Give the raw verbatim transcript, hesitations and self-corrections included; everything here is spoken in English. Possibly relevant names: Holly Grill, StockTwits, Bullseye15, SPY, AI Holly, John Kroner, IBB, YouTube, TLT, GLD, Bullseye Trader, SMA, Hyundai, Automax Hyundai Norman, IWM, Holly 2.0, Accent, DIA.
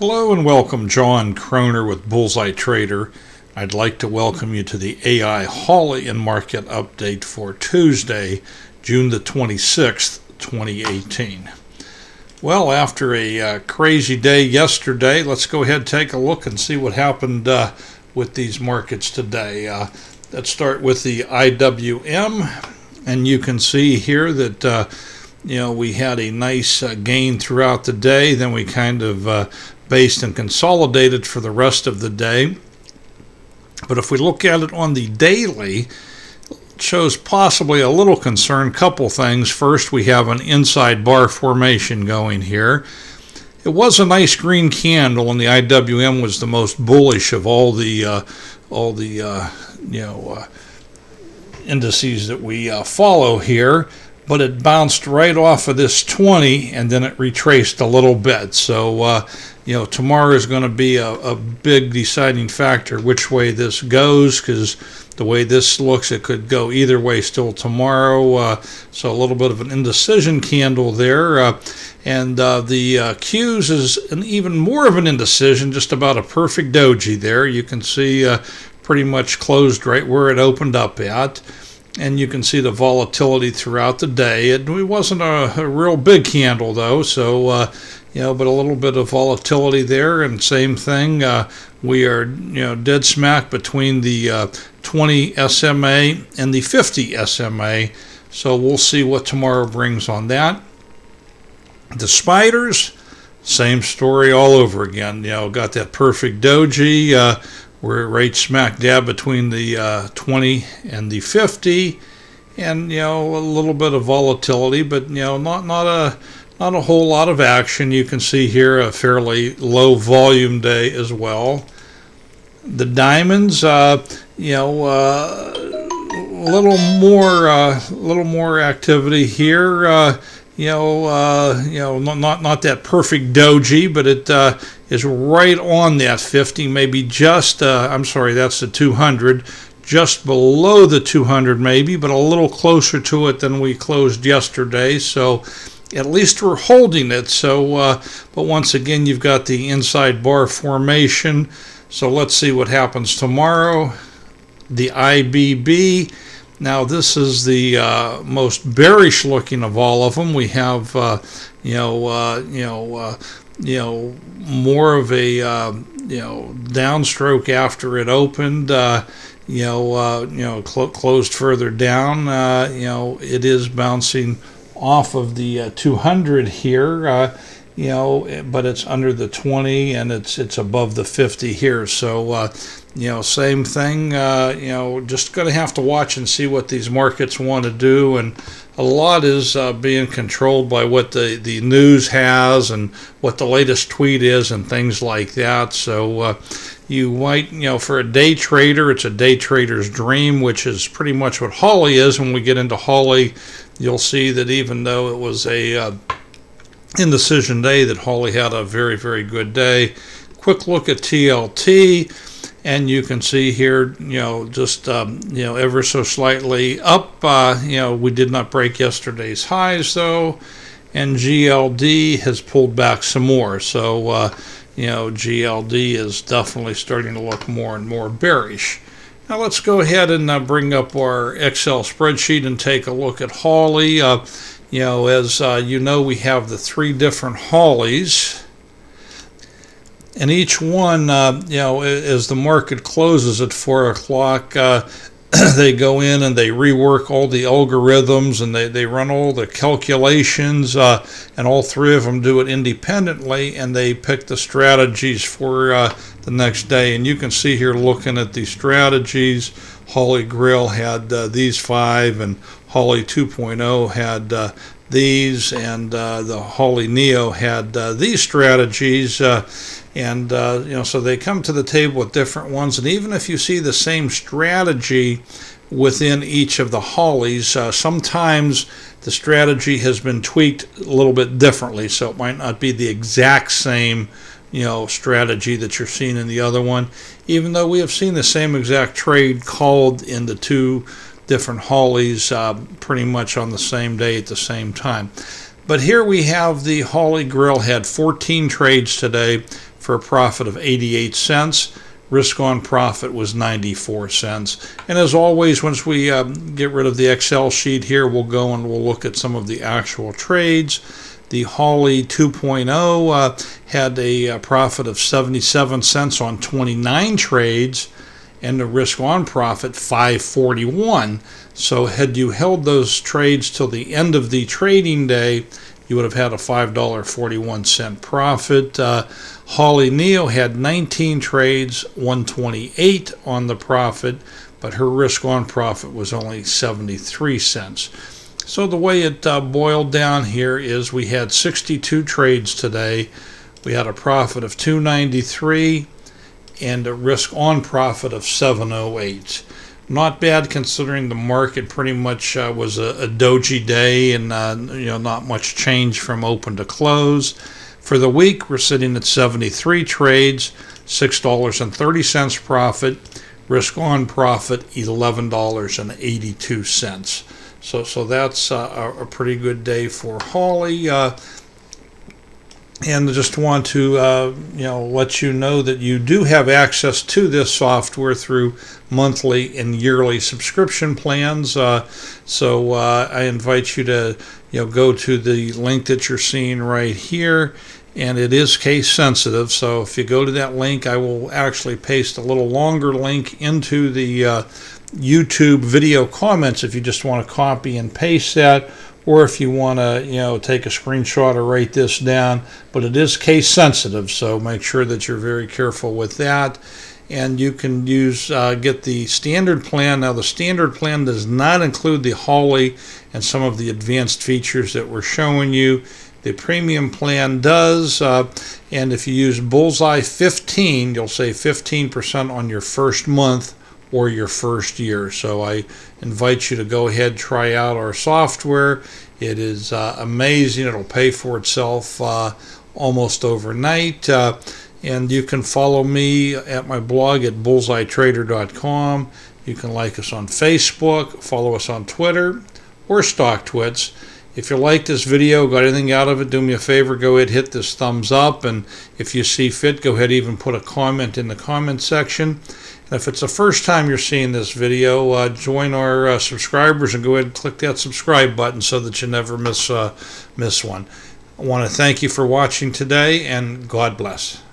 Hello and welcome, John Kroner with Bullseye Trader. I'd like to welcome you to the A I Holly and Market Update for Tuesday, June the twenty-sixth, twenty eighteen. Well, after a uh, crazy day yesterday, let's go ahead and take a look and see what happened uh, with these markets today. Uh, let's start with the I W M, and you can see here that uh, you know, we had a nice uh, gain throughout the day, then we kind of uh, based and consolidated for the rest of the day. But if we look at it on the daily, it shows possibly a little concern. Couple things. First, we have an inside bar formation going here. It was a nice green candle, and the I W M was the most bullish of all the uh, all the uh, you know uh, indices that we uh, follow here. But it bounced right off of this twenty, and then it retraced a little bit. So, uh, you know, tomorrow is going to be a, a big deciding factor which way this goes, because the way this looks, it could go either way still tomorrow. Uh, so a little bit of an indecision candle there. Uh, and uh, the uh, Q's is an even more of an indecision, just about a perfect doji there. You can see uh, pretty much closed right where it opened up at. And you can see the volatility throughout the day. It wasn't a, a real big candle though, so uh, you know, but a little bit of volatility there. And same thing, uh, we are you know dead smack between the uh, twenty S M A and the fifty S M A. So we'll see what tomorrow brings on that. The spiders, same story all over again. You know, got that perfect doji. Uh, We're right smack dab between the uh, twenty and the fifty, and you know, a little bit of volatility, but you know, not not a not a whole lot of action. You can see here a fairly low volume day as well. The diamonds, uh, you know, uh, a little more uh, a little more activity here. Uh, You know, uh, you know, not, not not that perfect doji, but it uh, is right on that fifty, maybe just. Uh, I'm sorry, that's the two hundred, just below the two hundred, maybe, but a little closer to it than we closed yesterday. So, at least we're holding it. So, uh, but once again, you've got the inside bar formation. So let's see what happens tomorrow. The I B B. Now this is the uh, most bearish looking of all of them. We have, uh, you know, uh, you know, uh, you know, more of a, uh, you know, downstroke after it opened. Uh, you know, uh, you know, cl closed further down. Uh, you know, it is bouncing off of the uh, two hundred here. Uh, you know, but it's under the twenty and it's it's above the fifty here. So. Uh, You know, same thing, uh, you know, just going to have to watch and see what these markets want to do. And a lot is uh, being controlled by what the, the news has and what the latest tweet is and things like that. So uh, you might, you know, for a day trader, it's a day trader's dream, which is pretty much what Holly is. When we get into Holly, you'll see that even though it was a uh, indecision day, that Holly had a very, very good day. Quick look at T L T. And you can see here, you know, just, um, you know, ever so slightly up. Uh, you know, we did not break yesterday's highs, though. And G L D has pulled back some more. So, uh, you know, G L D is definitely starting to look more and more bearish. Now, let's go ahead and uh, bring up our Excel spreadsheet and take a look at Holly. Uh, you know, as uh, you know, we have the three different Hollies. And each one, uh, you know, as the market closes at four o'clock, uh, they go in and they rework all the algorithms and they, they run all the calculations. Uh, and all three of them do it independently, and they pick the strategies for uh, the next day. And you can see here looking at the strategies, Holly Grill had uh, these five, and Holly two point oh had uh, these, and uh, the Holly Neo had uh, these strategies. Uh, and uh, you know, so they come to the table with different ones. And even if you see the same strategy within each of the Hollies, uh, sometimes the strategy has been tweaked a little bit differently, so it might not be the exact same, you know, strategy that you're seeing in the other one, even though we have seen the same exact trade called in the two different Hollies uh, pretty much on the same day at the same time. But here we have the Holly Grill had fourteen trades today for a profit of eighty-eight cents. Risk on profit was ninety-four cents. And as always, once we um, get rid of the Excel sheet here, we'll go and we'll look at some of the actual trades. The Holly two point oh uh, had a, a profit of seventy-seven cents on twenty-nine trades, and the risk on profit five forty-one. So had you held those trades till the end of the trading day, you would have had a five forty-one profit. Uh, Holly Neo had nineteen trades, one twenty-eight on the profit, but her risk on profit was only seventy-three cents. So the way it uh, boiled down here is we had sixty-two trades today. We had a profit of two ninety-three and a risk on profit of seven oh eight. Not bad considering the market pretty much uh, was a, a doji day, and uh, you know, not much change from open to close. For the week, we're sitting at seventy-three trades, six dollars and thirty cents profit, risk on profit eleven dollars and eighty-two cents. So, so that's uh, a pretty good day for Holly. Uh, And just want to uh, you know, let you know that you do have access to this software through monthly and yearly subscription plans. Uh, so uh, I invite you to you know go to the link that you're seeing right here, and it is case sensitive. So if you go to that link, I will actually paste a little longer link into the uh, YouTube video comments if you just want to copy and paste that. Or if you want to, you know, take a screenshot or write this down, but it is case sensitive, so make sure that you're very careful with that. And you can use uh, get the standard plan. Now the standard plan does not include the Holly and some of the advanced features that we're showing you. The premium plan does, uh, and if you use Bullseye fifteen, you'll save fifteen percent on your first month or your first year. So I invite you to go ahead, try out our software. It is uh, amazing. It'll pay for itself uh, almost overnight. Uh, and you can follow me at my blog at bullseye trader dot com. You can like us on Facebook, follow us on Twitter, or StockTwits. If you like this video, got anything out of it, do me a favor, go ahead, hit this thumbs up, and if you see fit, go ahead, even put a comment in the comment section. If it's the first time you're seeing this video, uh, join our uh, subscribers and go ahead and click that subscribe button so that you never miss, uh, miss one. I want to thank you for watching today, and God bless.